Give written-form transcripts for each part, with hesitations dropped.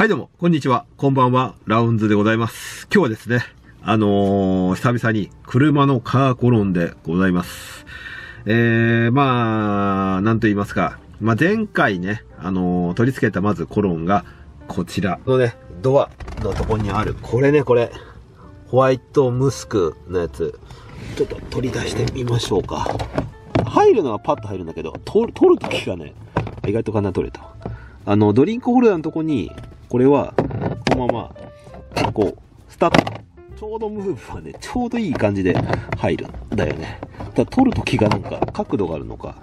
はいどうも、こんにちは。こんばんは。ラウンズでございます。今日はですね、久々に車のカーコロンでございます。まあ、なんと言いますか。まあ、前回ね、取り付けたまずコロンがこちらのね、ドアのとこにある。これね、これ。ホワイトムスクのやつ。ちょっと取り出してみましょうか。入るのはパッと入るんだけど、取るときがね、意外とかな取れた。ドリンクホルダーのとこに、これは、このまま、こう、スタート。ちょうどムーブはね、ちょうどいい感じで入るんだよね。ただ取るときがなんか角度があるのか、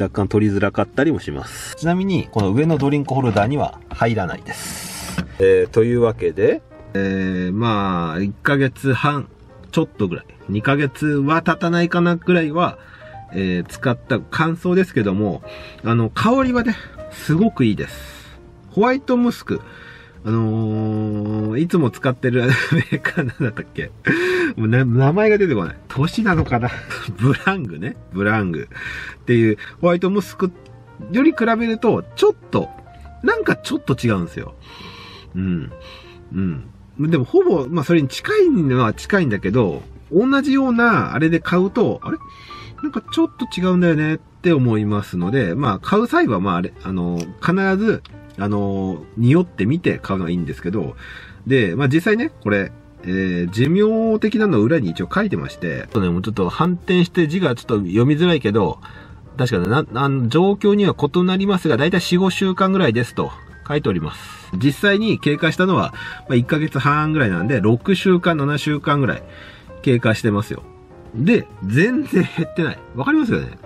若干取りづらかったりもします。ちなみに、この上のドリンクホルダーには入らないです。というわけで、まあ、1ヶ月半、ちょっとぐらい。2ヶ月は経たないかなぐらいは、使った感想ですけども、香りはね、すごくいいです。ホワイトムスク。いつも使ってるメーカーなんだっけもう名前が出てこない。年なのかなブラングね。ブラング。っていう、ホワイトムスクより比べると、ちょっと、なんかちょっと違うんですよ。うん。うん。でもほぼ、まあそれに近いのは近いんだけど、同じようなあれで買うと、あれなんかちょっと違うんだよねって思いますので、まあ買う際はまああれ、必ず、匂ってみて買うのはいいんですけど、で、まあ実際ね、これ、寿命的なのを裏に一応書いてまして、ちょっとね、もうちょっと反転して字がちょっと読みづらいけど、確かに状況には異なりますが、だいたい4、5週間ぐらいですと書いております。実際に経過したのは、まあ、1ヶ月半ぐらいなんで、6週間、7週間ぐらい経過してますよ。で、全然減ってない。わかりますよね。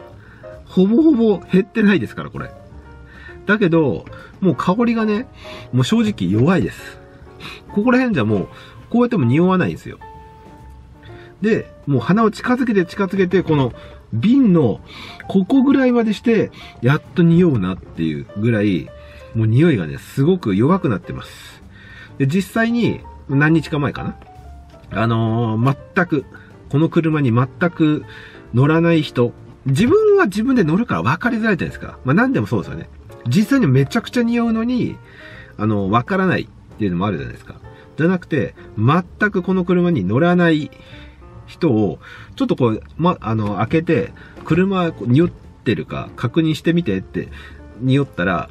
ほぼほぼ減ってないですから、これ。だけど、もう香りがね、もう正直弱いです。ここら辺じゃもう、こうやっても匂わないんですよ。で、もう鼻を近づけて、この瓶のここぐらいまでして、やっと匂うなっていうぐらい、もう匂いがね、すごく弱くなってます。で、実際に、何日か前かな。全く、この車に全く乗らない人、自分は自分で乗るから分かりづらいじゃないですか。まあ何でもそうですよね。実際にめちゃくちゃ匂うのに、わからないっていうのもあるじゃないですか。じゃなくて、全くこの車に乗らない人を、ちょっとこう、開けて、車、匂ってるか確認してみてって、匂ったら、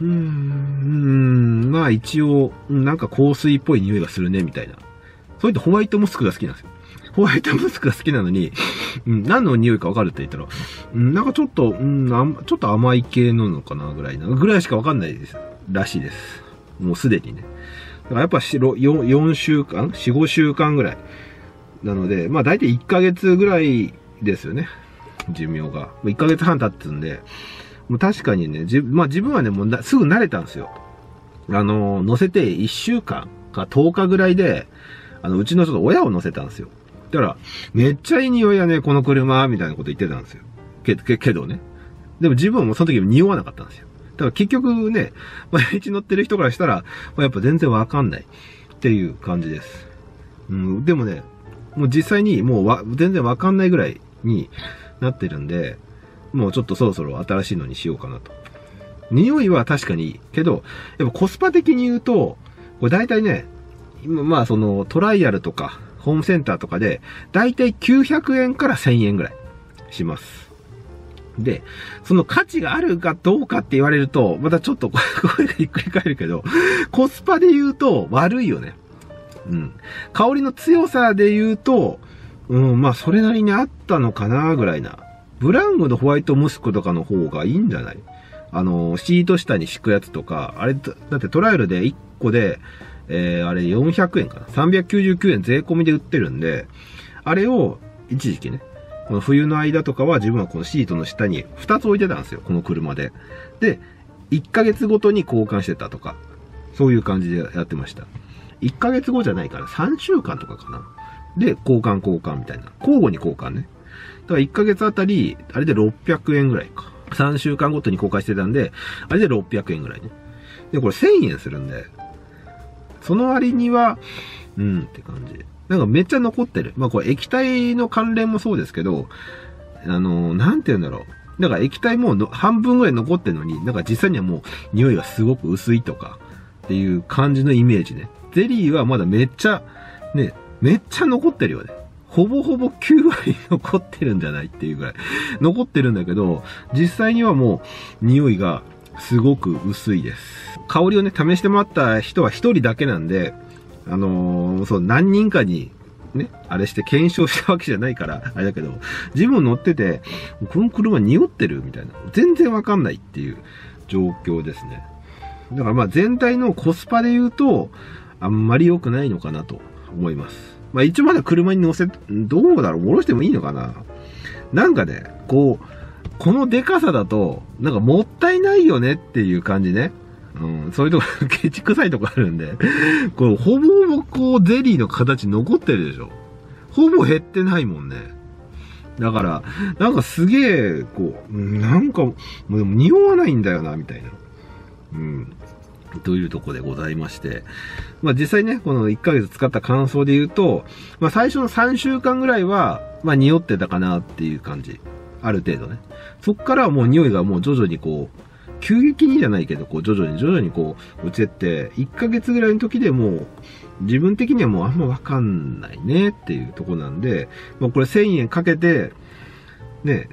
まあ一応、なんか香水っぽい匂いがするね、みたいな。そういったホワイトムスクが好きなんですよ。ホワイトムスクが好きなのに、何の匂いかわかるって言ったら、なんかちょっと、ちょっと甘い系なのかなぐらいしかわかんないです。らしいです。もうすでにね。だからやっぱ4週間 ?4、5週間ぐらい。なので、まあ大体1ヶ月ぐらいですよね。寿命が。1ヶ月半経ってんで、もう確かにね、まあ自分はね、もうすぐ慣れたんですよ。乗せて1週間か10日ぐらいで、うちのちょっと親を乗せたんですよ。だから、めっちゃいい匂いやね、この車、みたいなこと言ってたんですよ。けどね。でも自分はもうその時匂わなかったんですよ。だから結局ね、毎日乗ってる人からしたら、やっぱ全然わかんないっていう感じです。うん、でもね、もう実際にもう全然わかんないぐらいになってるんで、もうちょっとそろそろ新しいのにしようかなと。匂いは確かにいいけど、やっぱコスパ的に言うと、これ大体ね、今まあそのトライアルとかホームセンターとかでだいたい900円から1000円ぐらいします。で、その価値があるかどうかって言われると、またちょっとこれがひっくり返るけど、コスパで言うと悪いよね。うん。香りの強さで言うと、まあそれなりにあったのかなぐらいな。ブラングのホワイトムスクとかの方がいいんじゃない？シート下に敷くやつとか、あれ、だってトライアルで1個で、あれ400円かな ?399 円税込みで売ってるんで、あれを一時期ね、この冬の間とかは自分はこのシートの下に2つ置いてたんですよ、この車で。で、1ヶ月ごとに交換してたとか、そういう感じでやってました。1ヶ月後じゃないから3週間とかかな。で、交換みたいな。交互に交換ね。だから1ヶ月あたり、あれで600円ぐらいか。3週間ごとに交換してたんで、あれで600円ぐらいね。で、これ1000円するんで、その割には、って感じ。なんかめっちゃ残ってる。まあこれ液体の関連もそうですけど、なんて言うんだろう。だから液体も半分ぐらい残ってるのに、なんか実際にはもう匂いがすごく薄いとか、っていう感じのイメージね。ゼリーはまだめっちゃ、ね、めっちゃ残ってるよね。ほぼほぼ9割残ってるんじゃないっていうぐらい。残ってるんだけど、実際にはもう匂いがすごく薄いです。香りをね、試してもらった人は1人だけなんで、そう、何人かに、ね、あれして検証したわけじゃないから、あれだけど、ジム乗ってて、この車匂ってるみたいな。全然わかんないっていう状況ですね。だからまあ全体のコスパで言うと、あんまり良くないのかなと思います。まあ一応まだ車に乗せ、どうだろう、下ろしてもいいのかな。なんかね、こう、このデカさだと、なんかもったいないよねっていう感じね。うん、そういうとこ、ケチ臭いとこあるんで、これほぼほぼこうゼリーの形残ってるでしょ。ほぼ減ってないもんね。だから、なんかすげえ、こう、なんか、もう匂わないんだよな、みたいな。うん。というところでございまして。まあ実際ね、この1ヶ月使った感想で言うと、まあ最初の3週間ぐらいは、まあ匂ってたかなっていう感じ。ある程度ね。そっからはもう匂いがもう徐々にこう、急激にじゃないけど、こう徐々にこう落ちてって、1ヶ月ぐらいの時でもう、自分的にはもうあんまわかんないねっていうとこなんで、まあこれ1000円かけて、ね、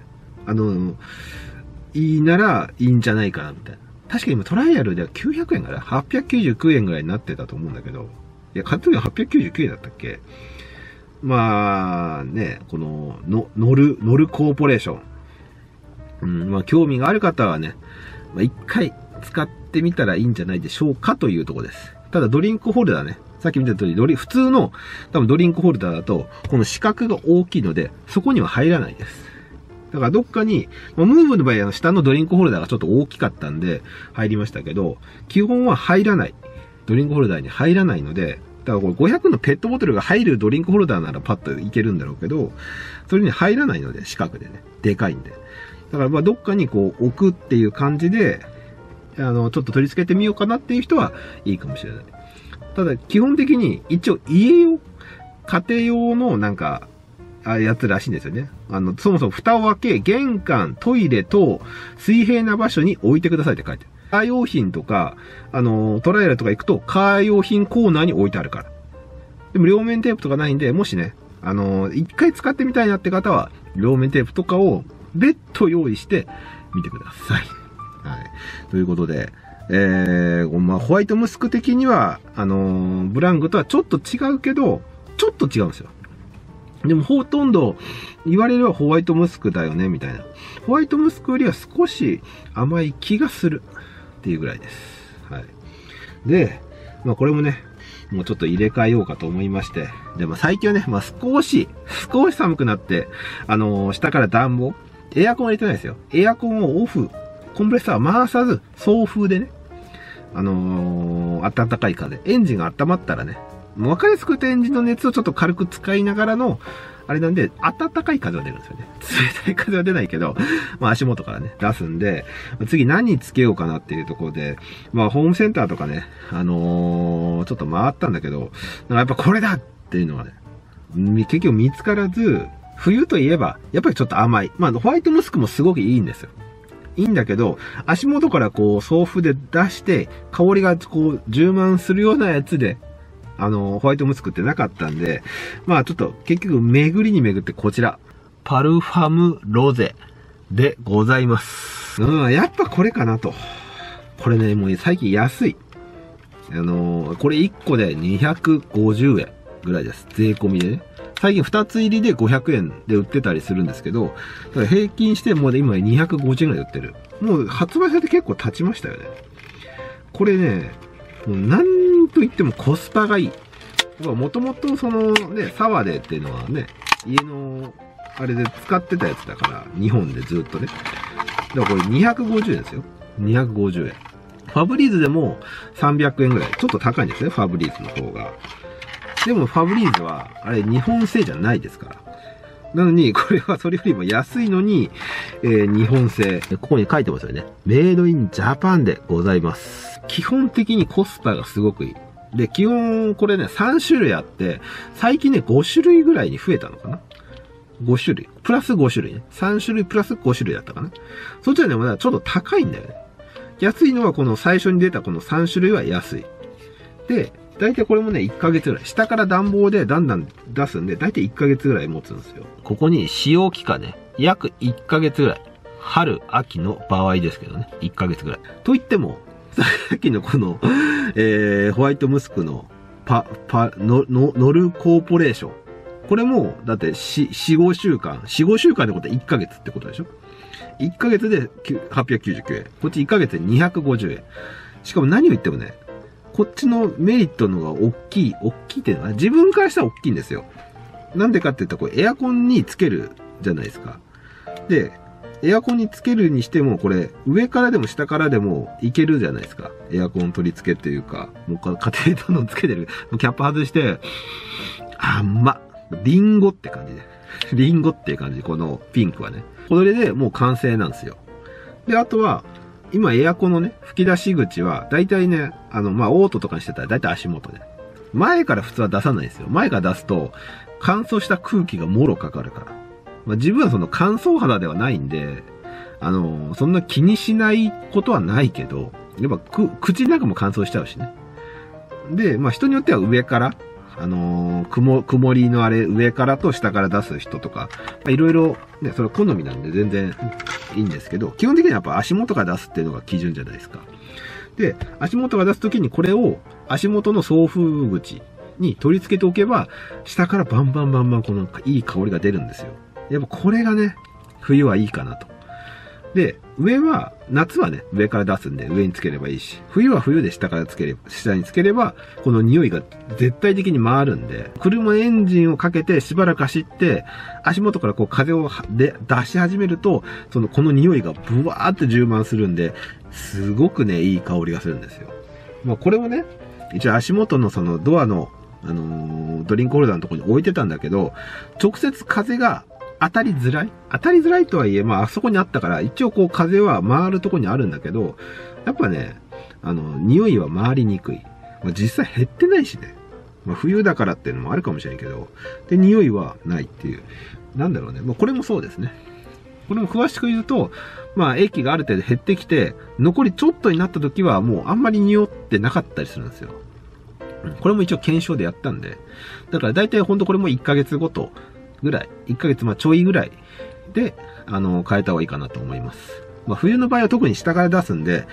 いいならいいんじゃないかなみたいな。確か今トライアルでは900円から899円ぐらいになってたと思うんだけど、いや、買った時は899円だったっけ？まあね、この、乗るコーポレーション。うん、まあ興味がある方はね、まあ、一回使ってみたらいいんじゃないでしょうかというところです。ただドリンクホルダーね、さっき見た通り普通の多分ドリンクホルダーだと、この四角が大きいので、そこには入らないです。だからどっかに、ムーブの場合は下のドリンクホルダーがちょっと大きかったんで入りましたけど、基本は入らない。ドリンクホルダーに入らないので、だからこれ500のペットボトルが入るドリンクホルダーならパッといけるんだろうけど、それに入らないので、四角でね、でかいんで。だからまあどっかにこう置くっていう感じで、ちょっと取り付けてみようかなっていう人はいいかもしれない。ただ基本的に一応家庭用のなんか、やつらしいんですよね。そもそも蓋を開け、玄関、トイレと水平な場所に置いてくださいって書いてある。カー用品とか、トライアルとか行くとカー用品コーナーに置いてあるから。でも両面テープとかないんで、もしね、一回使ってみたいなって方は、両面テープとかを別途用意してみてください。はい。ということで、まあ、ホワイトムスク的には、ブラングとはちょっと違うけど、ちょっと違うんですよ。でもほとんど言われればホワイトムスクだよねみたいな。ホワイトムスクよりは少し甘い気がするっていうぐらいです。はい。で、まあこれもね、もうちょっと入れ替えようかと思いまして。で、まあ最近はね、まあ少し寒くなって、下から暖房、エアコンは入れてないですよ。エアコンをオフ、コンプレッサーは回さず、送風でね、暖かい風、エンジンが温まったらね、もう分かりやすくエンジンの熱をちょっと軽く使いながらの、あれなんで、暖かい風は出るんですよね。冷たい風は出ないけど、まあ足元からね、出すんで、次何につけようかなっていうところで、まあホームセンターとかね、ちょっと回ったんだけど、なんかやっぱこれだっていうのはね、結局見つからず、冬といえば、やっぱりちょっと甘い。まあホワイトムスクもすごくいいんですよ。いいんだけど、足元からこう、送風で出して、香りがこう、充満するようなやつで、ホワイトムスクってなかったんで、まあちょっと結局巡りに巡ってこちら、パルファムロゼでございます。うん、やっぱこれかなと。これね、もう最近安い。これ1個で250円ぐらいです。税込みでね。最近2つ入りで500円で売ってたりするんですけど、平均してもう今250円ぐらい売ってる。もう発売されて結構経ちましたよね。これね、もうなんと言ってもコスパがいい。もともとそのね、サワデっていうのはね、家のあれで使ってたやつだから、日本でずっとね。だからこれ250円ですよ。250円。ファブリーズでも300円ぐらい。ちょっと高いんですね、ファブリーズの方が。でもファブリーズは、あれ日本製じゃないですから。なのに、これはそれよりも安いのに、日本製。ここに書いてますよね。メイドインジャパンでございます。基本的にコスパがすごくいい。で、基本、これね、3種類あって、最近ね、5種類ぐらいに増えたのかな。5種類。プラス5種類ね。3種類プラス5種類だったかな。そっちはね、まだちょっと高いんだよね。安いのはこの最初に出たこの3種類は安い。で、大体これもね、1ヶ月ぐらい。下から暖房でだんだん出すんで、大体1ヶ月ぐらい持つんですよ。ここに使用期間ね、約1ヶ月ぐらい。春、秋の場合ですけどね、1ヶ月ぐらい。といっても、さっきのこの、ホワイトムスクのノルコーポレーション。これも、だって4、5週間。4、5週間ってことは1ヶ月ってことでしょ？ 1 ヶ月で899円。こっち1ヶ月で250円。しかも何を言ってもね、こっちのメリットの方が大きいっていうのは、自分からしたら大きいんですよ。なんでかって言ったら、これエアコンにつけるじゃないですか。で、エアコンにつけるにしても、これ、上からでも下からでもいけるじゃないですか。エアコン取り付けっていうか、もう家庭とのつけてる。キャップ外して、リンゴって感じで。リンゴっていう感じ、このピンクはね。これでもう完成なんですよ。で、あとは、今エアコンのね、吹き出し口は、だいたいね、オートとかにしてたらだいたい足元で。前から普通は出さないんですよ。前から出すと、乾燥した空気がもろかかるから。自分はその乾燥肌ではないんで、そんな気にしないことはないけど、やっぱ口の中も乾燥しちゃうしね。で、人によっては上から、曇りのあれ上からと下から出す人とか、いろいろね、それ好みなんで全然いいんですけど、基本的にはやっぱ足元から出すっていうのが基準じゃないですか。で、足元から出すときにこれを足元の送風口に取り付けておけば、下からバンバンこのいい香りが出るんですよ。やっぱこれがね、冬はいいかなと。で、上は、夏はね、上から出すんで上につければいいし、冬は冬で下につければ、この匂いが絶対的に回るんで、車のエンジンをかけてしばらく走って、足元からこう風を出し始めると、この匂いがブワーって充満するんで、すごくね、いい香りがするんですよ。これをね、一応足元のそのドアの、ドリンクホルダーのところに置いてたんだけど、直接風が、当たりづらいとはいえ、あそこにあったから、一応こう風は回るとこにあるんだけど、やっぱね、匂いは回りにくい。実際減ってないしね。冬だからっていうのもあるかもしれんけど、で、匂いはないっていう。なんだろうね。これもそうですね。これも詳しく言うと、液がある程度減ってきて、残りちょっとになった時はもうあんまり匂ってなかったりするんですよ。これも一応検証でやったんで。だから大体ほんとこれも1ヶ月ごと、ぐらい、1ヶ月ちょいぐらいで、変えた方がいいかなと思います。冬の場合は特に下から出すんで、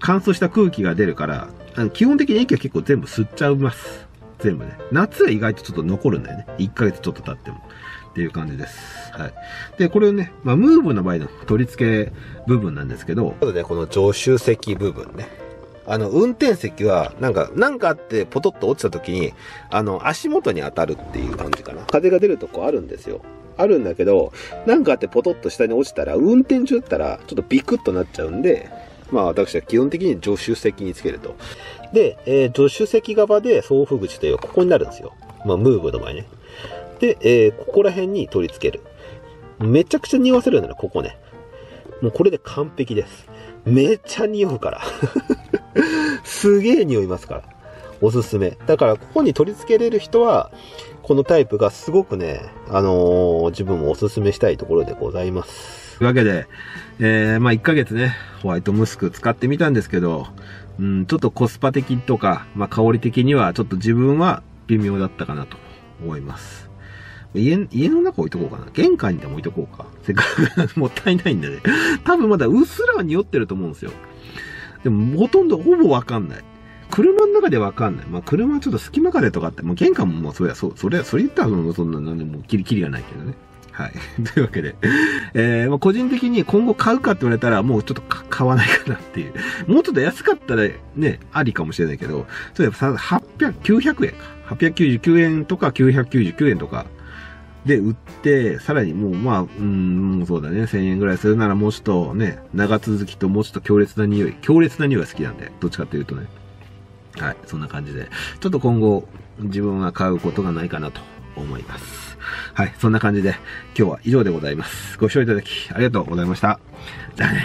乾燥した空気が出るから、基本的に液は結構全部吸っちゃいます。全部ね。夏は意外とちょっと残るんだよね。1ヶ月ちょっと経っても。っていう感じです。はい。で、これをね、ムーブの場合の取り付け部分なんですけど、ちょっとね、この助手席部分ね。運転席は、なんかあって、ポトッと落ちた時に、足元に当たるっていう感じかな。風が出るとこあるんですよ。あるんだけど、なんかあってポトッと下に落ちたら、運転中だったら、ちょっとビクッとなっちゃうんで、私は基本的に助手席につけると。で、助手席側で送風口という、ここになるんですよ。ムーブの前ね。で、ここら辺に取り付ける。めちゃくちゃ匂わせるようになる、ここね。もうこれで完璧です。めっちゃ匂うから。すげえ匂いますから。おすすめ。だから、ここに取り付けれる人は、このタイプがすごくね、自分もおすすめしたいところでございます。というわけで、1ヶ月ね、ホワイトムスク使ってみたんですけど、ちょっとコスパ的とか、香り的には、ちょっと自分は微妙だったかなと思います。家の中置いとこうかな。玄関にでも置いとこうか。せっかく、もったいないんでね。多分まだうっすらは匂ってると思うんですよ。でも、ほぼわかんない。車の中でわかんない。車はちょっと隙間風とかあって、玄関もそれ言ったらそんな、なんでもキリがないけどね。はい。というわけで。個人的に今後買うかって言われたら、もうちょっと買わないかなっていう。もうちょっと安かったらね、ありかもしれないけど、例えば900円か。899円とか999円とか。で、売って、さらにもう、そうだね、1000円ぐらいするならもうちょっとね、長続きともうちょっと強烈な匂いが好きなんで、どっちかというとね。はい、そんな感じで。ちょっと今後、自分は買うことがないかなと思います。はい、そんな感じで、今日は以上でございます。ご視聴いただきありがとうございました。じゃあね。